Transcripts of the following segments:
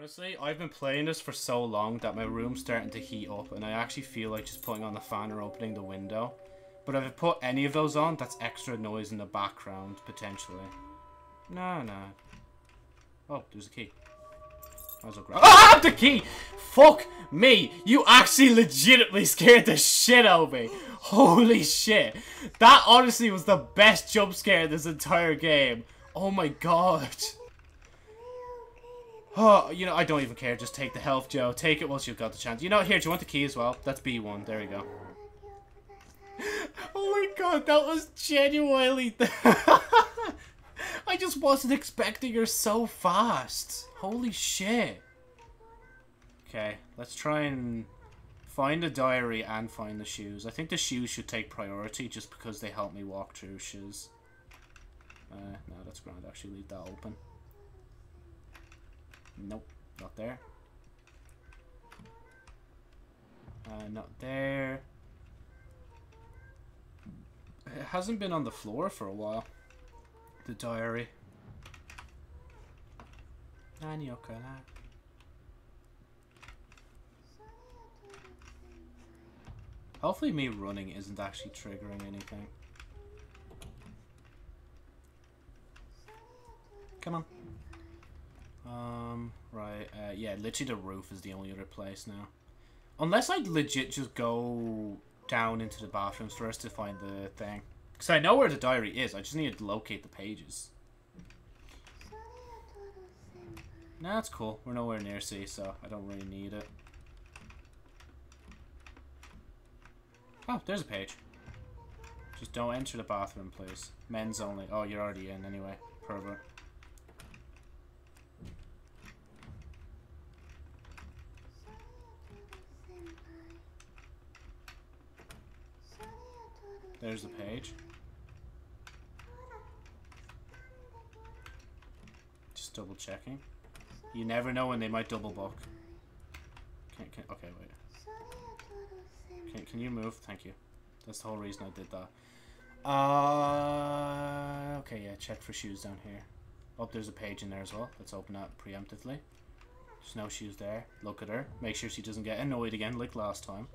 Honestly, I've been playing this for so long that my room's starting to heat up and I actually feel like just putting on the fan or opening the window. But if I put any of those on, that's extra noise in the background, potentially. No. Oh, there's a key. Might as well grab it. Ah, the key! Fuck me! You actually legitimately scared the shit out of me. Holy shit. That honestly was the best jump scare in this entire game. Oh my god. Oh, you know, I don't even care. Just take the health, Joe. Take it once you've got the chance. You know, here, do you want the key as well? That's B1. There we go. Oh my god, that was genuinely... I just wasn't expecting her so fast. Holy shit. Okay, let's try and find the diary and find the shoes. I think the shoes should take priority just because they help me walk through shoes. No, that's grand. Actually, leave that open. Nope, not there. Not there. It hasn't been on the floor for a while. The diary. Hopefully me running isn't actually triggering anything. Come on. Right, yeah, literally the roof is the only other place now. Unless I legit just go down into the bathrooms first to find the thing. Because I know where the diary is, I just need to locate the pages. Nah, that's cool. We're nowhere near C, so I don't really need it. Oh, there's a page. Just don't enter the bathroom, please. Men's only. Oh, you're already in anyway. Pervert. There's the page. Just double checking. You never know when they might double book. Okay, wait. Can you move? Thank you. That's the whole reason I did that. Okay, yeah, check for shoes down here. Oh, there's a page in there as well. Let's open that preemptively. There's no shoes there. Look at her. Make sure she doesn't get annoyed again like last time.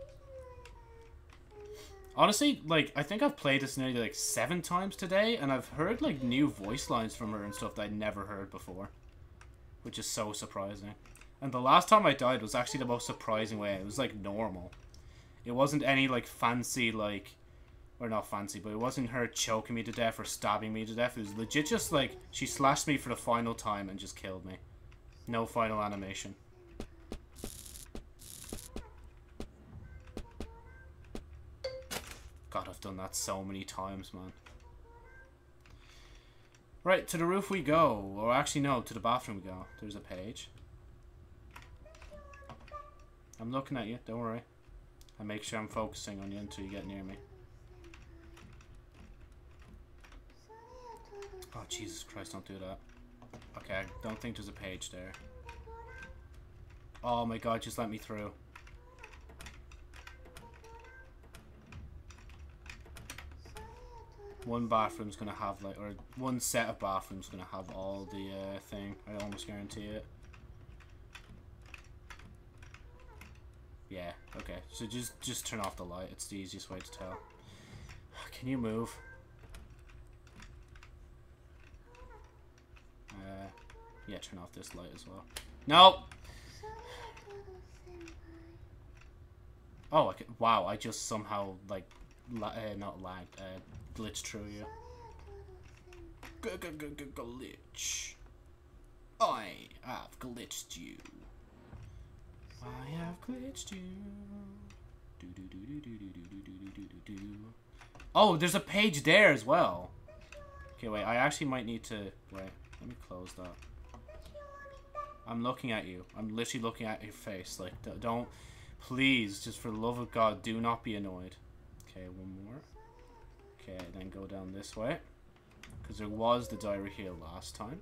Honestly, like, I think I've played this nearly, like, 7 times today, and I've heard, like, new voice lines from her and stuff that I'd never heard before. Which is so surprising. And the last time I died was actually the most surprising way. It was, like, normal. It wasn't any, like, fancy, like... Or not fancy, but it wasn't her choking me to death or stabbing me to death. It was legit just, like, she slashed me for the final time and just killed me. No final animation. God, I've done that so many times, man. Right, to the roof we go. Or actually, no, to the bathroom we go. There's a page. I'm looking at you, don't worry. I make sure I'm focusing on you until you get near me. Oh, Jesus Christ, don't do that. Okay, I don't think there's a page there. Oh my God, just let me through. One bathroom's gonna have like, or one set of bathrooms gonna have all the thing. I almost guarantee it. Yeah. Okay. So just turn off the light. It's the easiest way to tell. Can you move? Yeah. Turn off this light as well. No. Oh. Okay. Wow. I just somehow like. Not lagged, glitch through you. Glitch. I have glitched you. I have glitched you. Oh, there's a page there as well. Okay, wait, I actually might need to... Wait, let me close that. I'm looking at you. I'm literally looking at your face. Like, don't... Please, just for the love of God, do not be annoyed. Okay, one more. Okay, then go down this way. Because there was the diary here last time.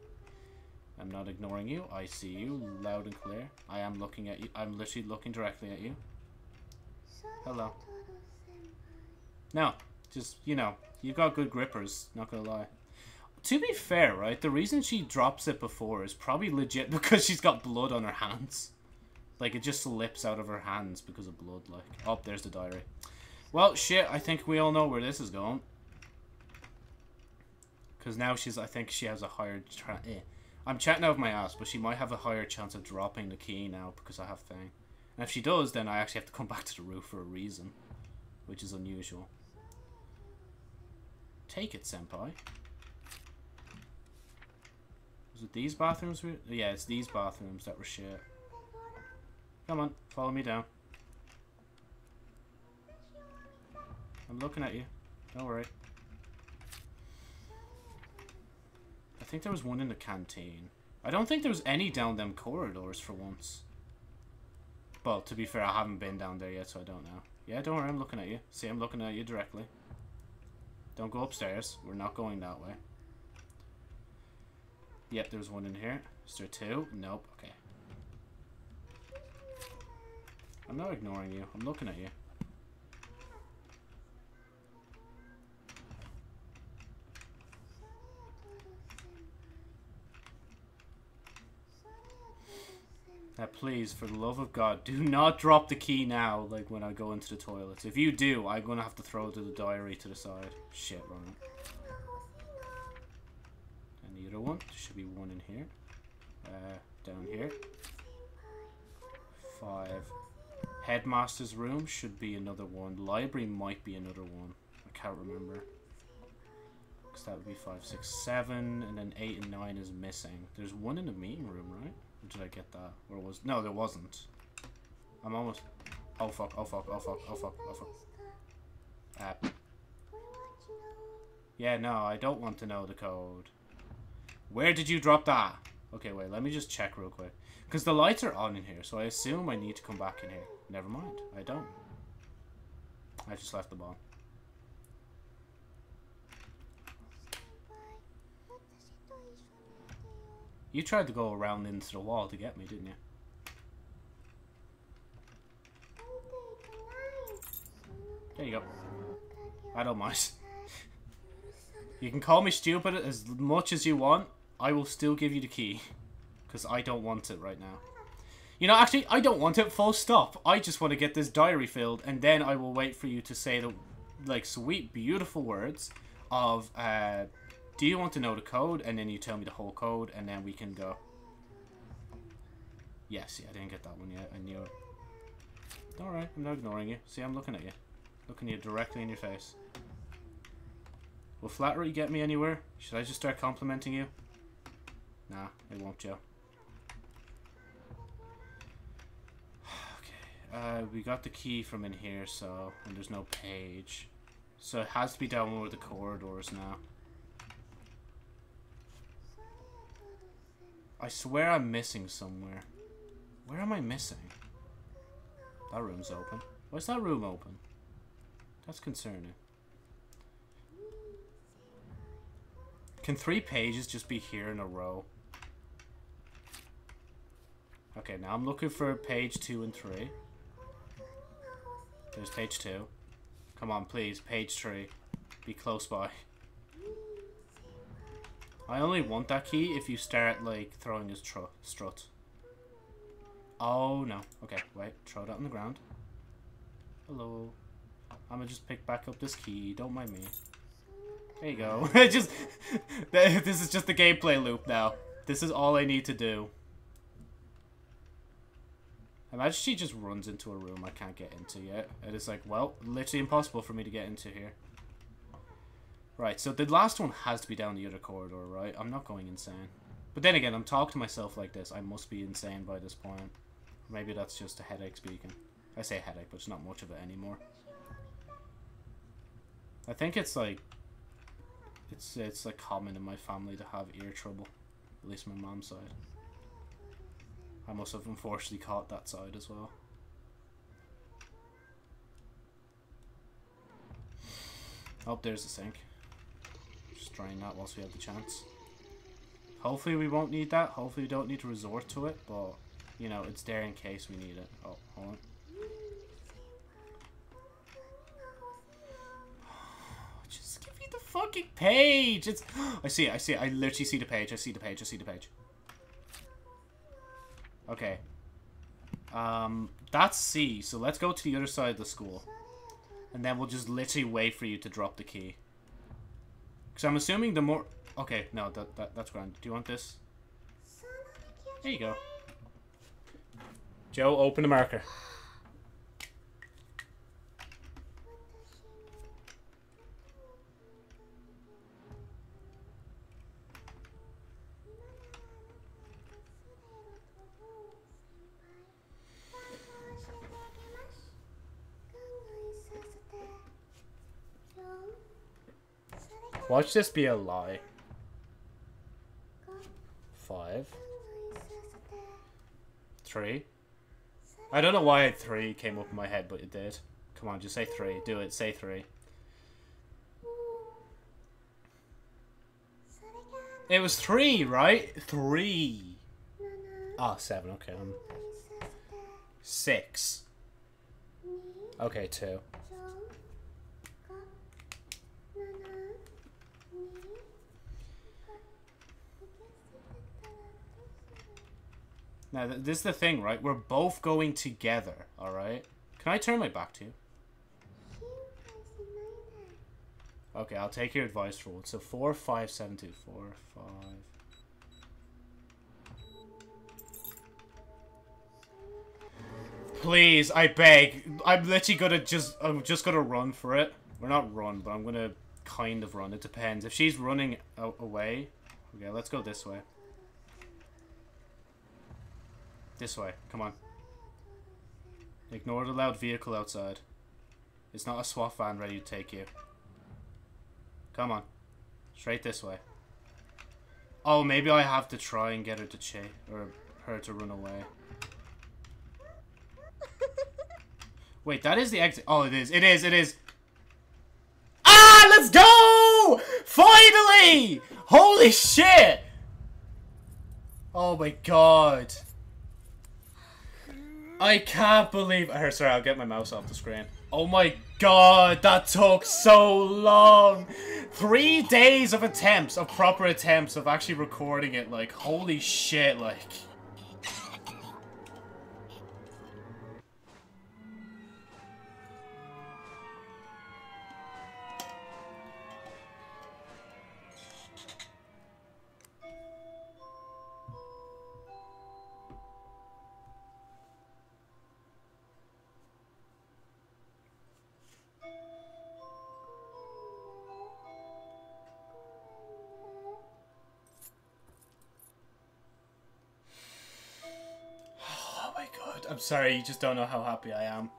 I'm not ignoring you. I see you loud and clear. I am looking at you. I'm literally looking directly at you. Hello. No, just, you know, you've got good grippers. Not gonna lie. To be fair, right, the reason she drops it before is probably legit because she's got blood on her hands. Like, it just slips out of her hands because of blood, like. Oh, there's the diary. Well, shit, I think we all know where this is going. Because now she's, I think she has a higher... I'm chatting out of my ass, but she might have a higher chance of dropping the key now because I have Fang. And if she does, then I actually have to come back to the roof for a reason. Which is unusual. Take it, senpai. Was it these bathrooms? Yeah, it's these bathrooms that were shit. Come on, follow me down. I'm looking at you. Don't worry. I think there was one in the canteen. I don't think there was any down them corridors for once. Well, to be fair, I haven't been down there yet, so I don't know. Yeah, don't worry, I'm looking at you. See, I'm looking at you directly. Don't go upstairs. We're not going that way. Yep, there's one in here. Is there two? Nope. Okay. I'm not ignoring you. I'm looking at you. Now, please, for the love of God, do not drop the key now, like, when I go into the toilets. If you do, I'm going to have to throw the diary to the side. Shit, Ron. And the other one. There should be one in here. Down here. 5. Headmaster's room should be another one. Library might be another one. I can't remember. Because that would be 5, 6, 7, and then 8 and 9 is missing. There's one in the meeting room, right? Did I get that? Or was... No, there wasn't. I'm almost... Oh, fuck. Oh, fuck. Oh, fuck. Oh, fuck. Oh, fuck. Yeah, no. I don't want to know the code. Where did you drop that? Okay, wait. Let me just check real quick. Because the lights are on in here, so I assume I need to come back in here. Never mind. I don't. I just left the bomb. You tried to go around into the wall to get me, didn't you? There you go. I don't mind. You can call me stupid as much as you want. I will still give you the key. Because I don't want it right now. You know, actually, I don't want it full stop. I just want to get this diary filled. And then I will wait for you to say the, like, sweet, beautiful words of... do you want to know the code? And then you tell me the whole code, and then we can go. Yeah, see, I didn't get that one yet. I knew it. Alright, I'm not ignoring you. See, I'm looking at you. Looking at you directly in your face. Will flattery get me anywhere? Should I just start complimenting you? Nah, it won't, Joe. Okay, we got the key from in here, so... And there's no page. So it has to be down one of the corridors now. I swear I'm missing somewhere. Where am I missing? That room's open. Why is that room open? That's concerning. Can 3 pages just be here in a row? Okay, now I'm looking for page 2 and 3. There's page 2. Come on, please. Page 3. Be close by. I only want that key if you start, like, throwing his strut. Oh, no. Okay, wait. Throw that on the ground. Hello. I'm gonna just pick back up this key. Don't mind me. There you go. Just... This is just the gameplay loop now. This is all I need to do. Imagine she just runs into a room I can't get into yet. And it's like, well, literally impossible for me to get into here. Right, so the last one has to be down the other corridor, right? I'm not going insane. But then again, I'm talking to myself like this. I must be insane by this point. Maybe that's just a headache speaking. I say headache, but it's not much of it anymore. I think it's like... It's like common in my family to have ear trouble. At least my mom's side. I must have unfortunately caught that side as well. Oh, there's the sink. Just trying that whilst we have the chance. Hopefully we won't need that. Hopefully we don't need to resort to it, but you know, it's there in case we need it. Oh, hold on. Just give me the fucking page. It's... I see it, I see it. I literally see the page. I see the page. I see the page. Okay. That's C. So let's go to the other side of the school. And then we'll just literally wait for you to drop the key. Because I'm assuming the more... Okay, no, that's grand. Do you want this? There you go. Joe, open the marker. Watch this be a lie. 5. 3. I don't know why 3 came up in my head, but it did. Come on, just say 3. Do it. Say 3. It was 3, right? 3. Ah, 7. Okay. 6. Okay, 2. Now, this is the thing, right? We're both going together, alright? Can I turn my back to you? Okay, I'll take your advice for once. So, 4, 5, 7, 2. 4, 5. Please, I beg. I'm literally gonna just... I'm just gonna run for it. We're not run, but I'm gonna kind of run. It depends. If she's running away... Okay, let's go this way. This way. Come on. Ignore the loud vehicle outside. It's not a SWAT van ready to take you. Come on. Straight this way. Oh, maybe I have to try and get her to chase... Or her to run away. Wait, that is the exit. Oh, it is. It is. It is. Ah! Let's go! Finally! Holy shit! Oh my god. I can't believe... Sorry, I'll get my mouse off the screen. Oh my god, that took so long! 3 days of attempts, of proper attempts, of actually recording it, like, holy shit, like... I'm sorry, you just don't know how happy I am.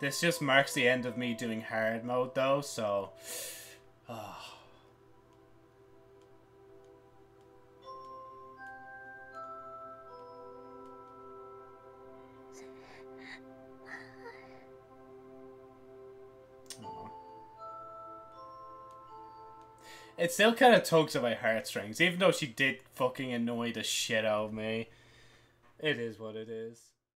This just marks the end of me doing hard mode though, so... It still kind of tugs at my heartstrings, even though she did fucking annoy the shit out of me. It is what it is.